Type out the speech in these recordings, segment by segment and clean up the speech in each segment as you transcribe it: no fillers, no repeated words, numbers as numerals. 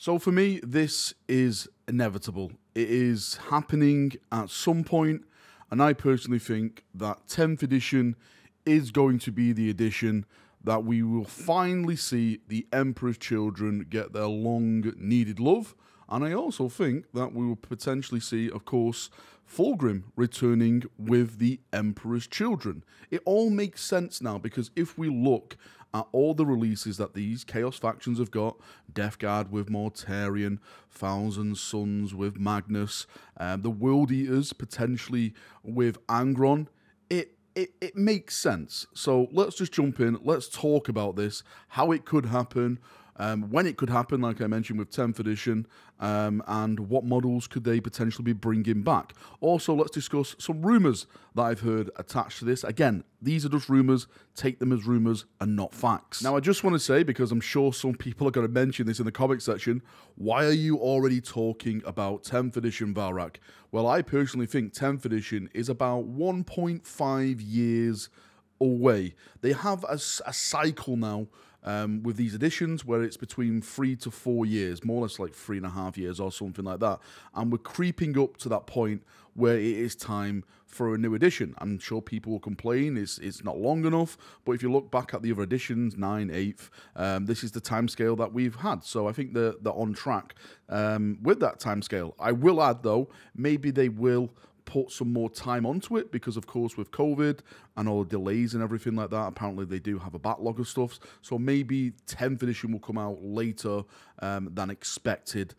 So for me, this is inevitable. It is happening at some point, and I personally think that 10th edition is going to be the edition that we will finally see the Emperor's Children get their long-needed love. And I also think that we will potentially see, of course, Fulgrim returning with the Emperor's Children. It all makes sense now, because if we look at all the releases that these Chaos factions have got, Death Guard with Mortarion, Thousand Sons with Magnus, the World Eaters potentially with Angron, it makes sense. So let's just jump in, let's talk about this, how it could happen, when it could happen, like I mentioned with 10th edition, and what models could they potentially be bringing back. Also, let's discuss some rumours that I've heard attached to this. Again, these are just rumours. Take them as rumours and not facts. Now, I just want to say, because I'm sure some people are going to mention this in the comment section, why are you already talking about 10th edition, Valrak? Well, I personally think 10th edition is about 1.5 years away. They have a cycle now with these editions where it's between 3 to 4 years, more or less like 3.5 years or something like that, and we're creeping up to that point where it is time for a new edition. I'm sure people will complain it's not long enough, but if you look back at the other editions, 9, 8, this is the timescale that we've had, so I think they're on track with that timescale. I will add, though, maybe they will put some more time onto it, because of course with COVID and all the delays and everything like that, apparently they do have a backlog of stuff, so maybe 10th edition will come out later than expected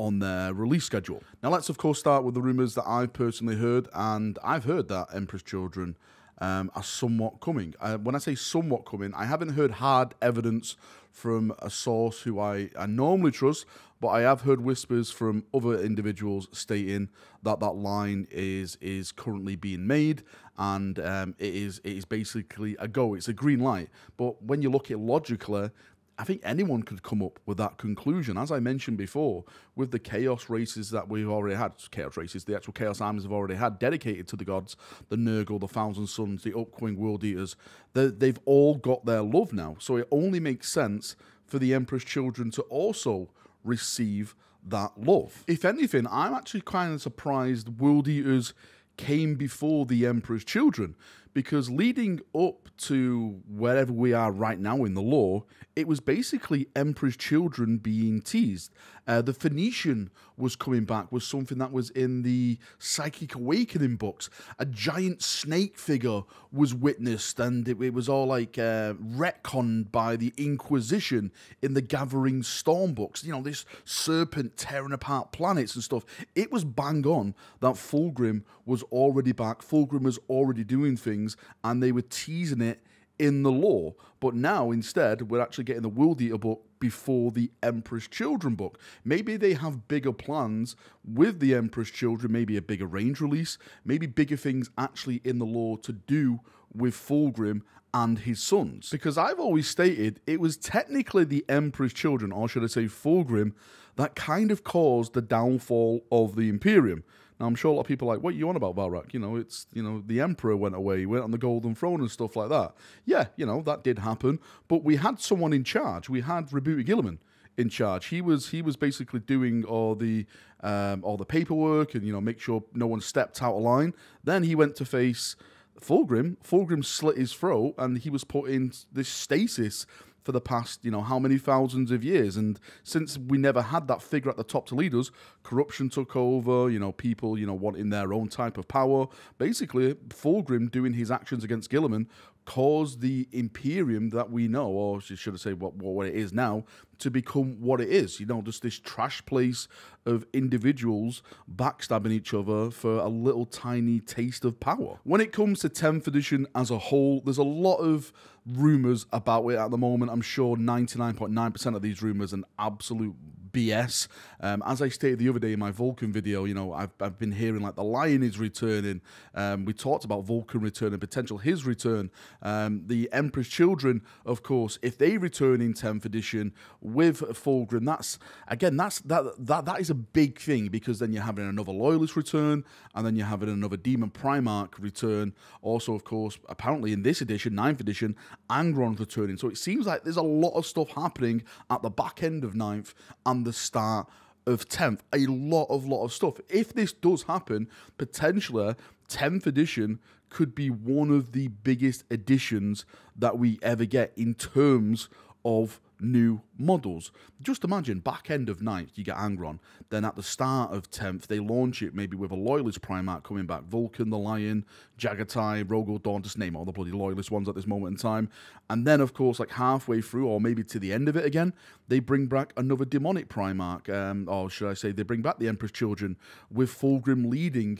on their release schedule. Now let's of course start with the rumours that I've personally heard, and I've heard that Emperor's Children are somewhat coming. When I say somewhat coming, I haven't heard hard evidence from a source who I normally trust, but I have heard whispers from other individuals stating that that line is currently being made, and it is basically a go. It's a green light. But when you look at it logically, I think anyone could come up with that conclusion. As I mentioned before, with the chaos races that we've already had, chaos races, the actual chaos armies have already had, dedicated to the gods, the Nurgle, the Thousand Sons, the upcoming World Eaters, they've all got their love now. So it only makes sense for the Emperor's Children to also receive that love. If anything, I'm actually kind of surprised World Eaters came before the Emperor's Children, because leading up to wherever we are right now in the lore, it was basically Emperor's Children being teased. The Phoenician was coming back, was something that was in the Psychic Awakening books. A giant snake figure was witnessed, and it was all like retconned by the Inquisition in the Gathering Storm books. You know, this serpent tearing apart planets and stuff. It was bang on that Fulgrim was already back. Fulgrim was already doing things, and they were teasing it in the lore. But now, instead, we're actually getting the World Eater book before the Emperor's Children book. Maybe they have bigger plans with the Emperor's Children, maybe a bigger range release, maybe bigger things actually in the lore to do with Fulgrim and his sons. Because I've always stated it was technically the Emperor's Children, or should I say Fulgrim, that kind of caused the downfall of the Imperium. Now, I'm sure a lot of people are like, what are you on about, Valrak? You know, it's, you know, the Emperor went away, went on the Golden Throne and stuff like that. Yeah, you know, that did happen. But we had someone in charge. We had Roboute Gilliman in charge. He was basically doing all the paperwork and, you know, make sure no one stepped out of line. Then he went to face Fulgrim. Fulgrim slit his throat, and he was put in this stasis for the past, you know, how many thousands of years. And since we never had that figure at the top to lead us, corruption took over, you know, people, you know, wanting their own type of power. Basically, Fulgrim doing his actions against Gilliman caused the Imperium that we know, or should I say what it is now, to become what it is. You know, just this trash place of individuals backstabbing each other for a little tiny taste of power. When it comes to 10th edition as a whole, there's a lot of rumours about it at the moment. I'm sure 99.9% of these rumours are absolute BS. As I stated the other day in my Vulcan video, you know, I've been hearing like the Lion is returning. We talked about Vulcan returning, potential his return. The Emperor's Children, of course, if they return in 10th edition with Fulgrim, that is a big thing, because then you're having another Loyalist return, and then you're having another Demon Primarch return. Also, of course, apparently in this edition, 9th edition, Angron's returning. So it seems like there's a lot of stuff happening at the back end of 9th and around the start of 10th. A lot of stuff. If this does happen, potentially 10th edition could be one of the biggest editions that we ever get in terms of new models. Just imagine, back end of 9th, you get Angron. Then at the start of 10th, they launch it maybe with a Loyalist Primarch coming back. Vulcan, the Lion, Jagatai, Rogal Dorn, just name all the bloody Loyalist ones at this moment in time. And then, of course, like halfway through, or maybe to the end of it again, they bring back another Demonic Primarch. Or should I say, they bring back the Emperor's Children with Fulgrim leading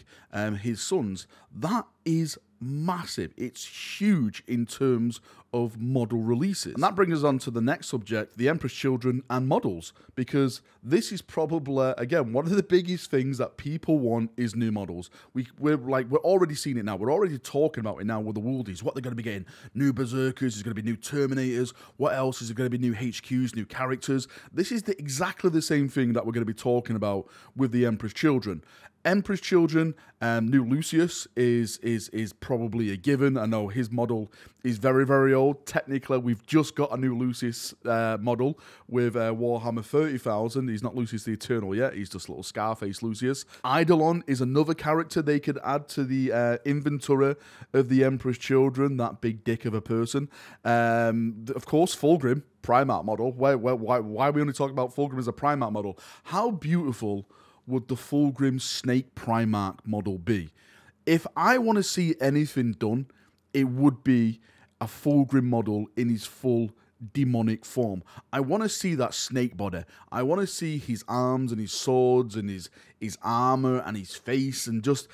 his sons. That is massive. It's huge in terms of model releases. And that brings us on to the next subject, the Emperor's Children and models, because this is probably, again, one of the biggest things that people want is new models. We're already seeing it now. We're already talking about it now with the Worldies, what they're going to be getting. New Berserkers, there's going to be new Terminators, what else? Is there going to be new HQs, new characters? This is exactly the same thing that we're going to be talking about with the Emperor's Children. Emperor's Children, new Lucius is probably a given. I know his model is very, very old. Technically, we've just got a new Lucius model with Warhammer 30,000. He's not Lucius the Eternal yet. He's just little Scarface Lucius. Eidolon is another character they could add to the inventory of the Emperor's Children, that big dick of a person. Of course, Fulgrim, Primarch model. Why are we only talking about Fulgrim as a Primarch model? How beautiful would the Fulgrim Snake Primarch model be? If I want to see anything done, it would be a Fulgrim model in his full demonic form. I want to see that snake body. I want to see his arms and his swords and his armor and his face, and just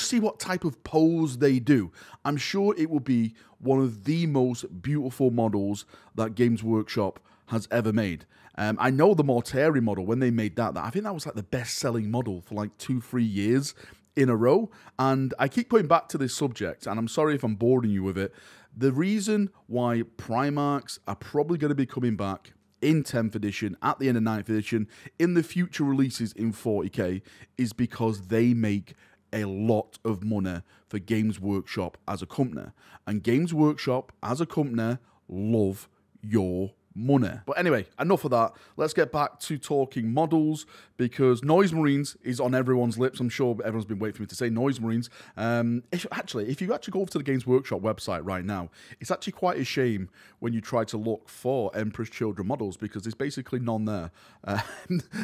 see what type of pose they do. I'm sure it will be one of the most beautiful models that Games Workshop has ever made. I know the Mortarion model, when they made that, I think that was like the best-selling model for like 2-3 years in a row. And I keep going back to this subject, and I'm sorry if I'm boring you with it. The reason why Primarchs are probably going to be coming back in 10th edition, at the end of 9th edition, in the future releases in 40k, is because they make a lot of money for Games Workshop as a company. And Games Workshop as a company love your money. But anyway, enough of that. Let's get back to talking models, because Noise Marines is on everyone's lips. I'm sure everyone's been waiting for me to say Noise Marines. If you actually go over to the Games Workshop website right now, it's actually quite a shame when you try to look for Emperor's Children models, because there's basically none there.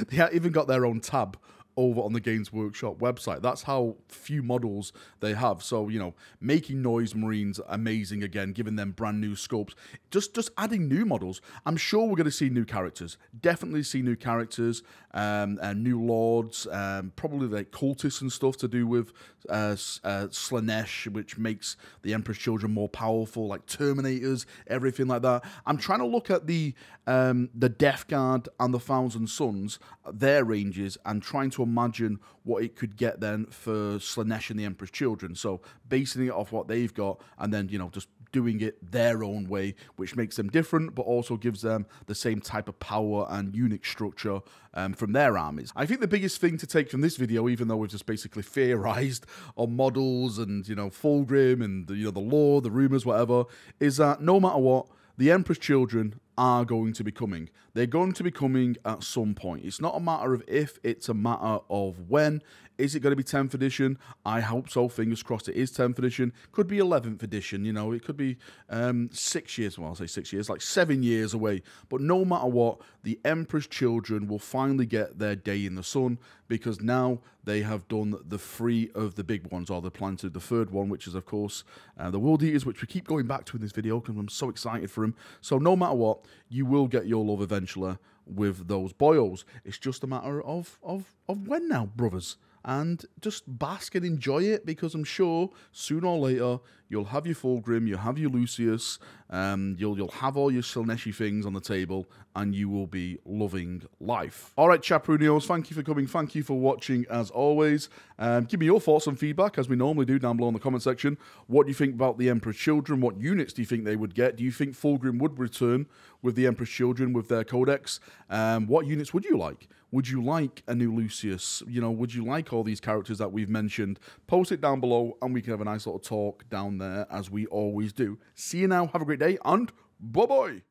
They even got their own tab over on the Games Workshop website. That's how few models they have. So, you know, making Noise Marines amazing again, giving them brand new sculpts, just adding new models. I'm sure we're going to see new characters. Definitely see new characters, and new lords, probably like cultists and stuff to do with Slaanesh, which makes the Emperor's Children more powerful, like Terminators, everything like that. I'm trying to look at the Death Guard and the Thousand Sons, their ranges, and trying to imagine what it could get then for Slaanesh and the Emperor's Children. So basing it off what they've got, and then, you know, just doing it their own way, which makes them different, but also gives them the same type of power and unique structure from their armies. I think the biggest thing to take from this video, even though we've just basically theorized on models and, you know, Fulgrim and, you know, the lore, the rumors, whatever, is that no matter what, the Emperor's Children are going to be coming. They're going to be coming at some point. It's not a matter of if, it's a matter of when. Is it going to be 10th edition? I hope so. Fingers crossed it is 10th edition. Could be 11th edition, you know. It could be 6 years, well, I'll say 6 years, like 7 years away. But no matter what, the Emperor's Children will finally get their day in the sun, because now they have done the three of the big ones, or they're planning to do the third one, which is, of course, the World Eaters, which we keep going back to in this video because I'm so excited for them. So no matter what, you will get your love eventually with those boils. It's just a matter of when now, brothers. And just bask and enjoy it, because I'm sure sooner or later you'll have your Fulgrim, you'll have your Lucius, you'll have all your Slaaneshi things on the table, and you will be loving life. All right, Chaperoonios, thank you for coming, thank you for watching as always. Give me your thoughts and feedback, as we normally do, down below in the comment section. What do you think about the Emperor's Children? What units do you think they would get? Do you think Fulgrim would return with the Emperor's Children with their codex? What units would you like? Would you like a new Lucius? You know, would you like all these characters that we've mentioned? Post it down below, and we can have a nice little talk down there, as we always do. See you now. Have a great day, and bye-bye.